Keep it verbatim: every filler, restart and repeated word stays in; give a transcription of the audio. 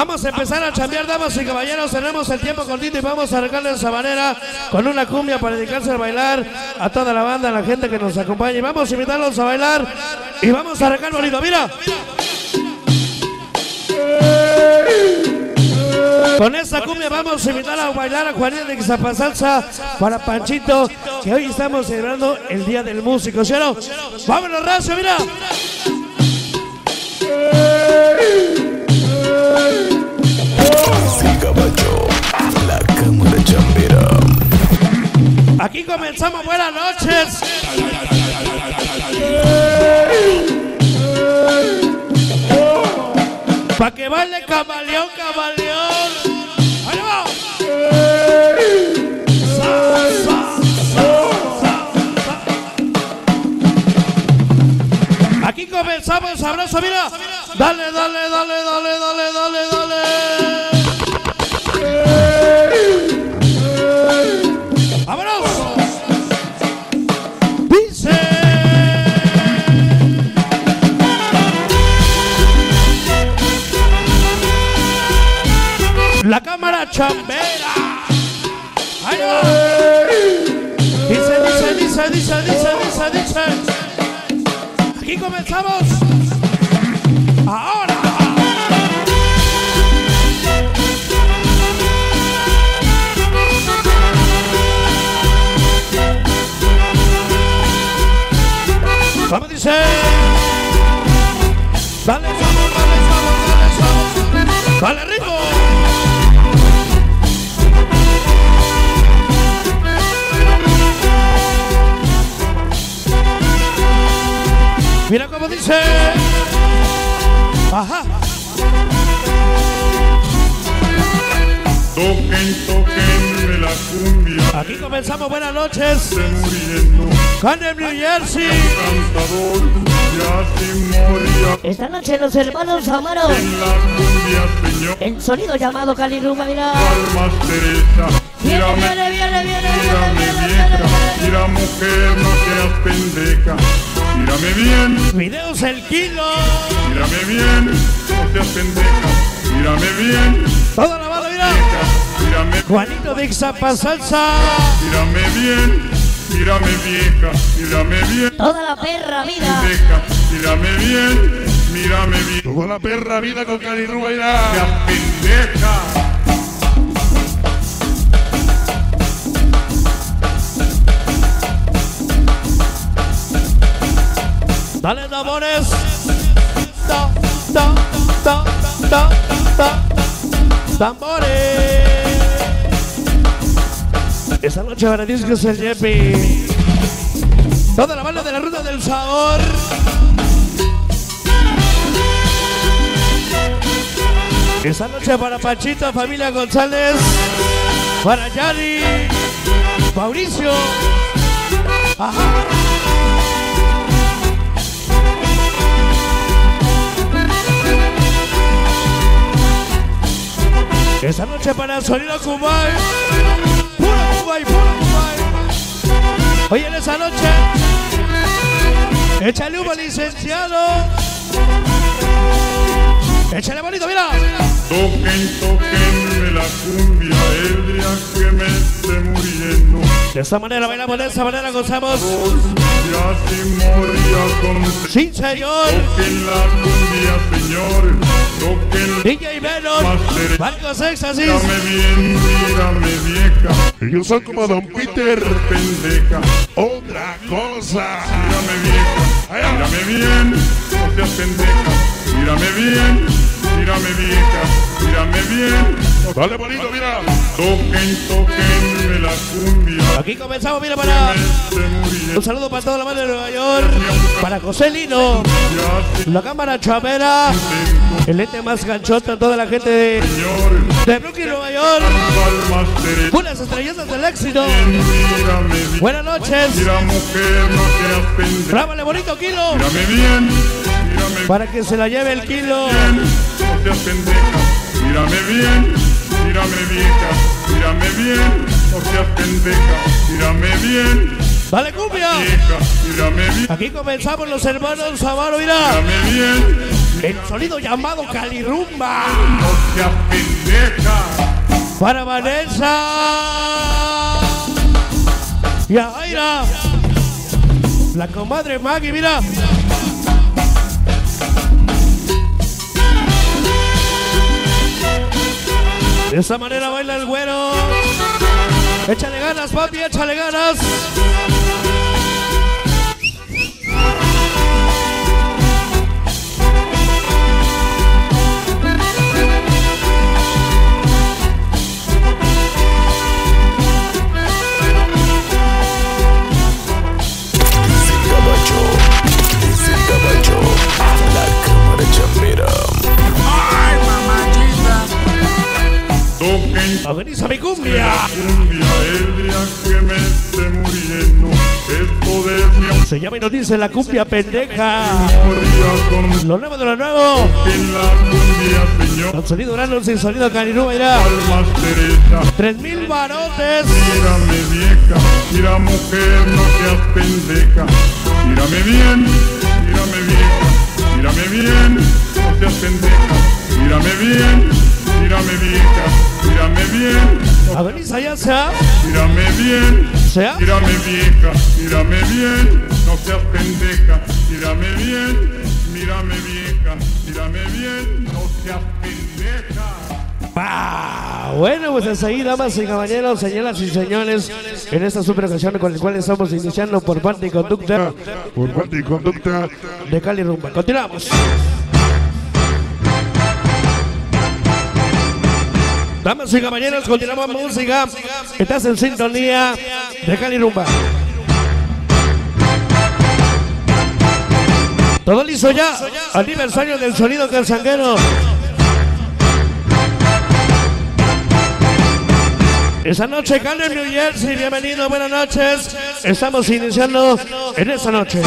Vamos a empezar a chambear, damas y caballeros. Tenemos el tiempo cortito y vamos a arrancarle esa manera con una cumbia para dedicarse a bailar a toda la banda, a la gente que nos acompaña. Y vamos a invitarlos a bailar y vamos a arrancar bonito. Mira. Con esta cumbia vamos a invitar a bailar a Juanita de Xapa salsa para Panchito, que hoy estamos celebrando el Día del Músico, ¿sí o no? ¡Vámonos, raza, mira! Así, caballo, la cámara chambera. Aquí comenzamos, buenas noches. Pa' que baile camaleón, camaleón. ¡Ahí va! ¡Sa, sa, sa, sa! Aquí comenzamos, sabroso, mira. Dale, dale, dale, dale, dale, dale, dale. ¡Vámonos! ¡Dice! La cámara chambera. Ahí va. Dice, dice, dice, dice, dice, dice, dice. Aquí comenzamos. Ahora. Vamos, dice. Dale, vamos, dale, vamos, dale, vamos. Dale, rico. Mira cómo dice. Ajá. Toquen, toquen la cumbia. Aquí comenzamos, buenas noches. Con el New Jersey. Esta noche los hermanos Zavaro. El sonido llamado Calirumba, mira. Viene, viene, viene, viene, viene. Mira, mujer, no seas pendeja. Mírame bien. Videos el kilo. Mírame bien. No seas pendeja. Mírame bien. Toda la bala, mira. Mírame. Juanito de Xapa salsa. Mírame bien. Mírame vieja. Mírame bien. Toda la perra vida. Mírame bien. Mírame bien. Toda la perra vida con Calirumba, mira. La pendeja. Dale, tambores. Ta, ta, ta, ta, ta, tambores. Esta noche para Discos el Jeppy. Toda la banda de la Ruta del Sabor. Esta noche para Panchito, Familia González. Para Yadi. Mauricio. Ajá. Esta noche para el sonido Kumbai. Puro Kumbai, puro Kumbai. Oye, en esa noche. Échale humo, licenciado. Échale bonito, mira. Toquen, toquen la cumbia, el día que me esté muriendo. De esta manera bailamos, de esta manera gozamos. Sí, señor. Toquen la cumbia, señor. D J Menor, Marcos Exorcist. Mírame bien, mírame vieja. Ellos son como Don Peter. Pendeja. Otra cosa. Mírame vieja. Mírame bien. No seas pendeja. Mírame bien. Mírame vieja. Mírame bien. Dale bonito, mira. Toquen, toquen la cumbia. Aquí comenzamos, mira, para. Un saludo para toda la banda de Nueva York. Para José Lino. La cámara chavera. El ente más ganchota, toda la gente de, de Brooklyn, Nueva York. Unas estrellas del éxito. Buenas noches. Rábale bonito, kilo. Para que se la lleve el kilo. Mírame bien, mírame vieja. Mírame bien, no seas pendeja. Mírame bien. Dale cumbia. Aquí comenzamos los hermanos Zavaro, mira. Mírame bien. el sonido llamado Calirumba. Para Vanessa y a Aira, la comadre Maggie, mira. De esa manera baila el güero. Échale ganas, papi, échale ganas. ¡Agoniza mi cumbia! Se llama y nos dice la cumbia pendeja. Lo nuevo de lo nuevo. Con sonido Urano, sin sonido Calirumba, irá. Tres mil barotes. Mírame vieja, mira mujer, no seas pendeja. Mírame bien, mírame vieja, mírame bien, no seas pendeja. Mírame bien. Mírame vieja, mírame bien. A ver, ya sea. Mírame bien, sea. Mírame vieja, mírame bien. No seas pendeja, mírame bien. Mírame vieja, mírame bien. No seas pendeja. Bah, bueno, pues hasta ahí, damas y caballeros, señoras y señores, en esta super ocasión con la cual estamos iniciando por parte y conducta, por parte y conducta de Calirumba. Continuamos. Damas y caballeros, continuamos música. Estás en sintonía de Calirumba. Todo listo ya. Aniversario del sonido calzanguero. Esta noche, Calirumba, New Jersey. Bienvenido, buenas noches. Estamos iniciando en esta noche.